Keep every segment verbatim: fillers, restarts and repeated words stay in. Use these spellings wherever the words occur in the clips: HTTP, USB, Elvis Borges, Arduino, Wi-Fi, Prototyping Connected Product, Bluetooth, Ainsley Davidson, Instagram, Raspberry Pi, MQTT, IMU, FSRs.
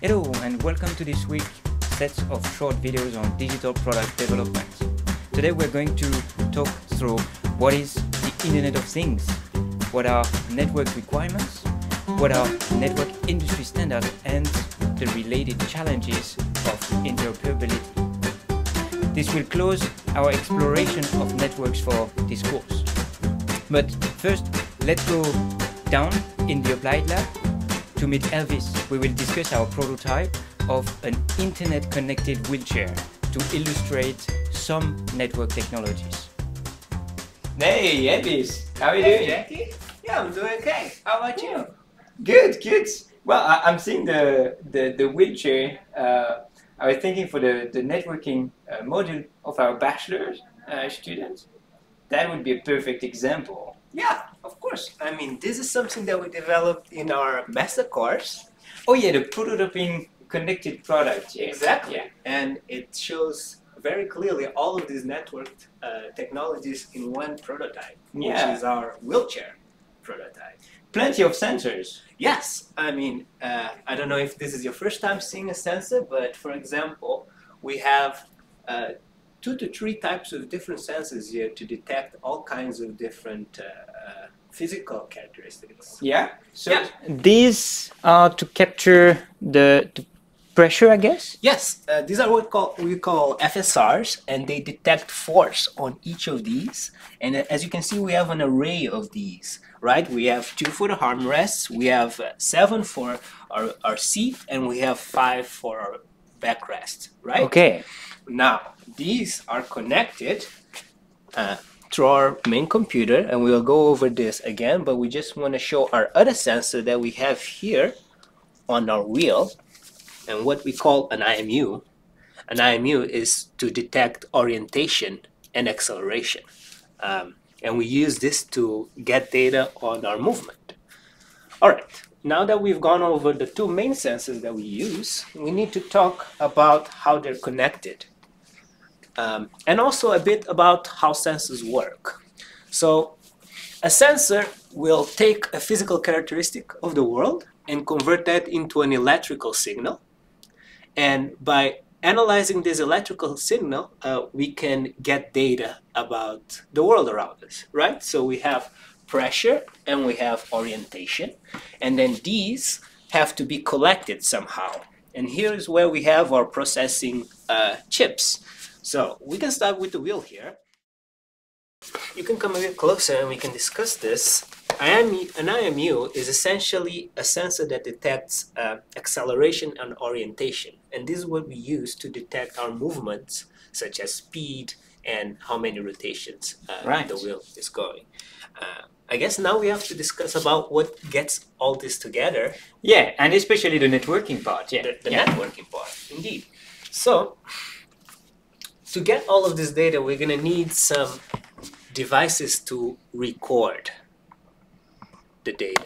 Hello and welcome to this week's sets of short videos on digital product development. Today we're going to talk through what is the Internet of Things, what are network requirements, what are network industry standards and the related challenges of interoperability. This will close our exploration of networks for this course. But first, let's go down in the applied lab to meet Elvis. We will discuss our prototype of an internet-connected wheelchair to illustrate some network technologies. Hey Elvis, how are you hey, doing? Jackie? Yeah, I'm doing okay. How about you? Good, good. Well, I, I'm seeing the, the, the wheelchair. Uh, I was thinking for the, the networking uh, module of our bachelor's uh, students. That would be a perfect example. Yeah, of course. I mean, this is something that we developed in our master course. Oh yeah, the Prototyping Connected Product. Yeah. Exactly. Yeah. And it shows very clearly all of these networked uh, technologies in one prototype, yeah. Which is our wheelchair prototype. Plenty of sensors. Yes. I mean, uh, I don't know if this is your first time seeing a sensor, but for example, we have uh, two to three types of different sensors here to detect all kinds of different uh, physical characteristics. Yeah. So yeah. These are to capture the, the pressure, I guess? Yes. Uh, these are what call, we call F S Rs, and they detect force on each of these. And as you can see, we have an array of these, right? We have two for the armrests, we have seven for our, our seat, and we have five for our backrest, right? Okay. Now, these are connected uh, through our main computer, and we'll go over this again, but we just want to show our other sensor that we have here on our wheel, and what we call an I M U. An I M U is to detect orientation and acceleration, um, and we use this to get data on our movement. All right. Now that we've gone over the two main sensors that we use, we need to talk about how they're connected. Um, and also a bit about how sensors work. So a sensor will take a physical characteristic of the world and convert that into an electrical signal. And by analyzing this electrical signal, uh, we can get data about the world around us, right? So we have pressure and we have orientation. And then these have to be collected somehow. And here is where we have our processing uh, chips. So we can start with the wheel here. You can come a bit closer and we can discuss this. An I M U is essentially a sensor that detects uh, acceleration and orientation. And this is what we use to detect our movements, such as speed and how many rotations uh, right. the wheel is going. Uh, I guess now we have to discuss about what gets all this together. Yeah, and especially the networking part. Yeah, The, the yeah. networking part, indeed. So, to get all of this data, we're going to need some devices to record the data.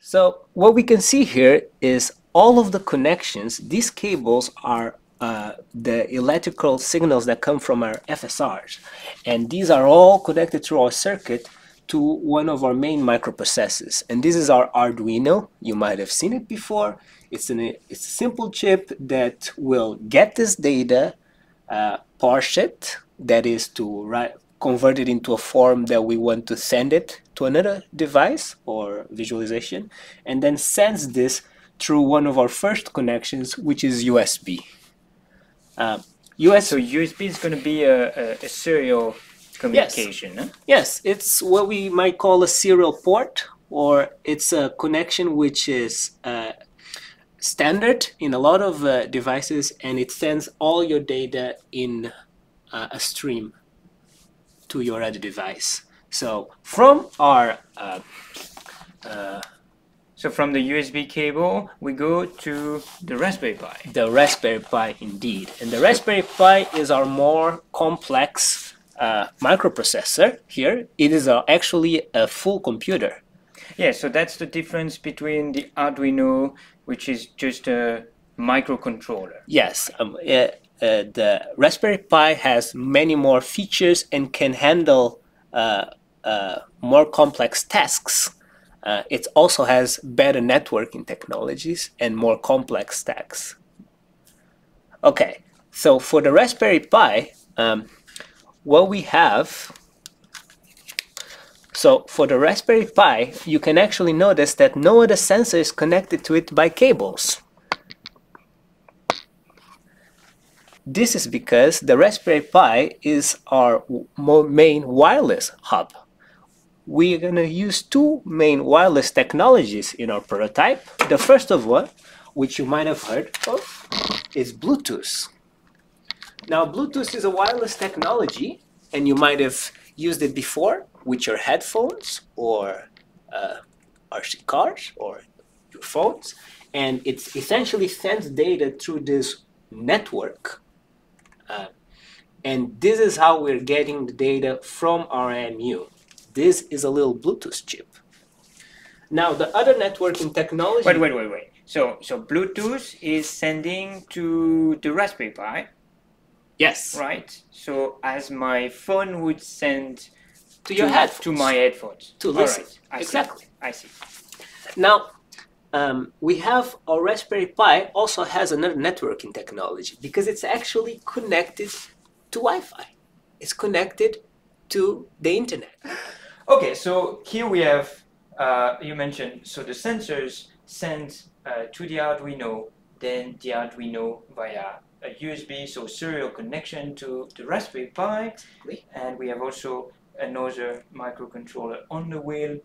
So what we can see here is all of the connections. These cables are uh, the electrical signals that come from our F S Rs. And these are all connected through our circuit to one of our main microprocessors. And this is our Arduino. You might have seen it before. It's, an, it's a simple chip that will get this data, Uh, parse it, that is to write, convert it into a form that we want to send it to another device or visualization, and then sends this through one of our first connections, which is U S B. Uh, U S so U S B is going to be a, a, a serial communication, yes. Huh? Yes, it's what we might call a serial port, or it's a connection which is uh, standard in a lot of uh, devices, and it sends all your data in uh, a stream to your other device. So from our uh, uh, so from the U S B cable we go to the Raspberry Pi. The Raspberry Pi indeed, and the Raspberry Pi is our more complex uh, microprocessor. Here it is uh, actually a full computer. Yeah, so that's the difference between the Arduino, which is just a microcontroller. Yes, um, uh, uh, the Raspberry Pi has many more features and can handle uh, uh, more complex tasks Uh, it also has better networking technologies and more complex stacks. Okay, so for the Raspberry Pi, um, what we have, so for the Raspberry Pi, you can actually notice that no other sensor is connected to it by cables. This is because the Raspberry Pi is our main wireless hub. We're going to use two main wireless technologies in our prototype. The first of one, which you might have heard of, is Bluetooth. Now, Bluetooth is a wireless technology, and you might have used it before with your headphones or uh, R C cars or your phones, and it essentially sends data through this network. Uh, and this is how we're getting the data from our I M U. This is a little Bluetooth chip. Now, the other networking technology... Wait, wait, wait, wait. So, so Bluetooth is sending to the Raspberry Pi? Yes. Right? So, as my phone would send to, to your head to my headphones. To listen. Right. I exactly. See. I see. Now, Um, we have our Raspberry Pi also has another networking technology because it's actually connected to Wi-Fi. It's connected to the internet. Okay, so here we have, uh, you mentioned, so the sensors send uh, to the Arduino, then the Arduino via a U S B, so serial connection to the Raspberry Pi. Exactly. And we have also another microcontroller on the wheel,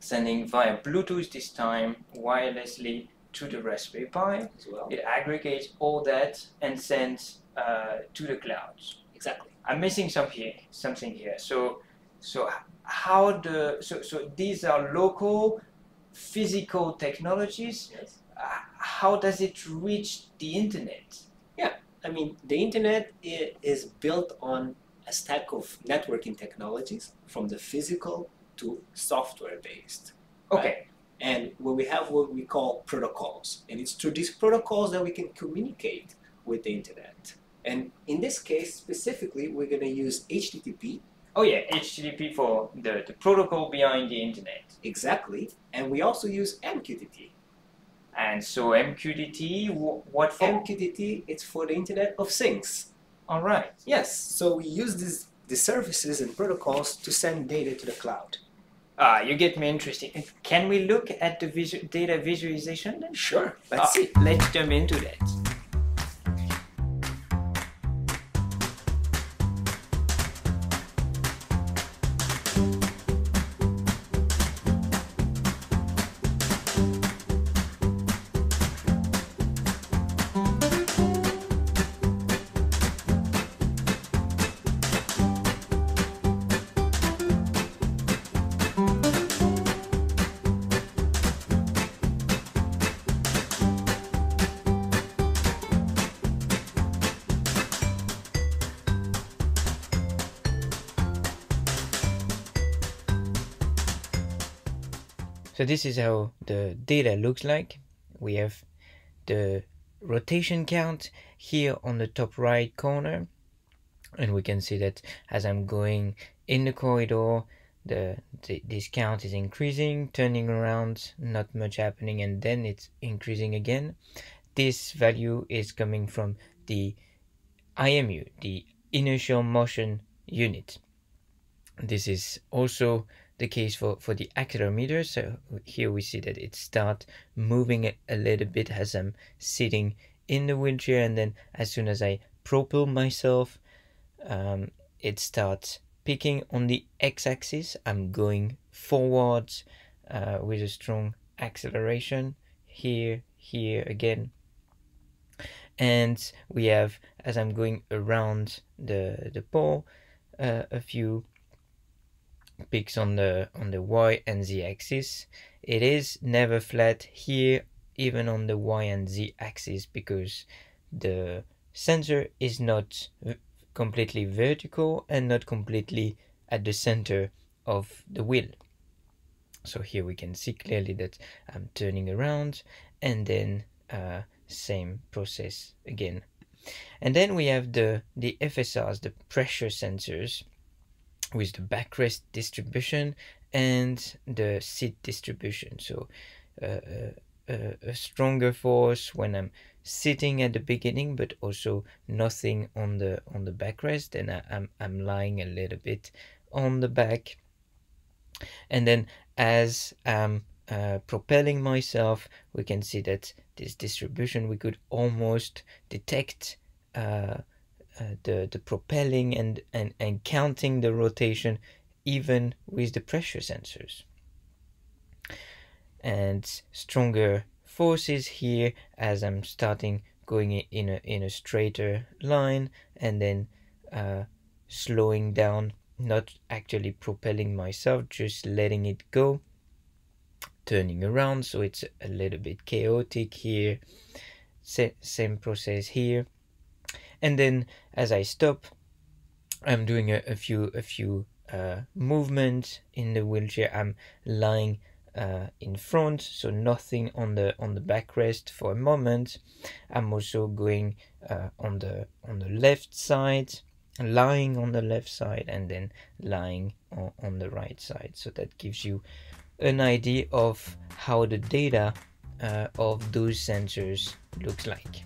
sending via Bluetooth this time wirelessly to the Raspberry Pi as well. It aggregates all that and sends uh, to the cloud. Exactly. I'm missing some here, something here. So, so how the so so these are local physical technologies. Yes. Uh, how does it reach the internet? Yeah, I mean the internet is built on a stack of networking technologies from the physical to software-based. Okay. Right? And when we have what we call protocols, and it's through these protocols that we can communicate with the internet. And in this case, specifically, we're going to use H T T P. Oh yeah, H T T P for the, the protocol behind the internet. Exactly. And we also use M Q T T. And so M Q T T, what for? M Q T T, it's for the Internet of Things. All right. Yes. So we use this the services and protocols to send data to the cloud. Ah, you get me interested. Can we look at the visu data visualization then? Sure, let's ah, see. Let's jump into that. So this is how the data looks like. We have the rotation count here on the top right corner, and we can see that as I'm going in the corridor, the, the this count is increasing, turning around, not much happening, and then it's increasing again. This value is coming from the I M U, the inertial motion unit. This is also the case for, for the accelerometer. So here we see that it starts moving a, a little bit as I'm sitting in the wheelchair, and then as soon as I propel myself, um, it starts picking on the x-axis. I'm going forwards uh, with a strong acceleration here, here again. And we have, as I'm going around the, the pole, uh, a few peaks on the on the Y and Z axis. It is never flat here, even on the Y and Z axis, because the sensor is not completely vertical and not completely at the center of the wheel. So here we can see clearly that I'm turning around, and then uh, same process again. And then we have the the F S Rs, the pressure sensors, with the backrest distribution and the seed distribution. So uh, uh, a stronger force when I'm sitting at the beginning, but also nothing on the on the backrest, and I, I'm, I'm lying a little bit on the back. And then as I'm uh, propelling myself, we can see that this distribution, we could almost detect uh, uh, the, the propelling and, and, and counting the rotation, even with the pressure sensors. And stronger forces here as I'm starting going in a, in a straighter line, and then uh, slowing down, not actually propelling myself, just letting it go, turning around. So it's a little bit chaotic here. Sa same process here. And then as I stop, I'm doing a, a few a few uh, movements in the wheelchair. I'm lying uh, in front, so nothing on the on the backrest for a moment. I'm also going uh, on the on the left side, lying on the left side, and then lying on, on the right side. So that gives you an idea of how the data uh, of those sensors looks like.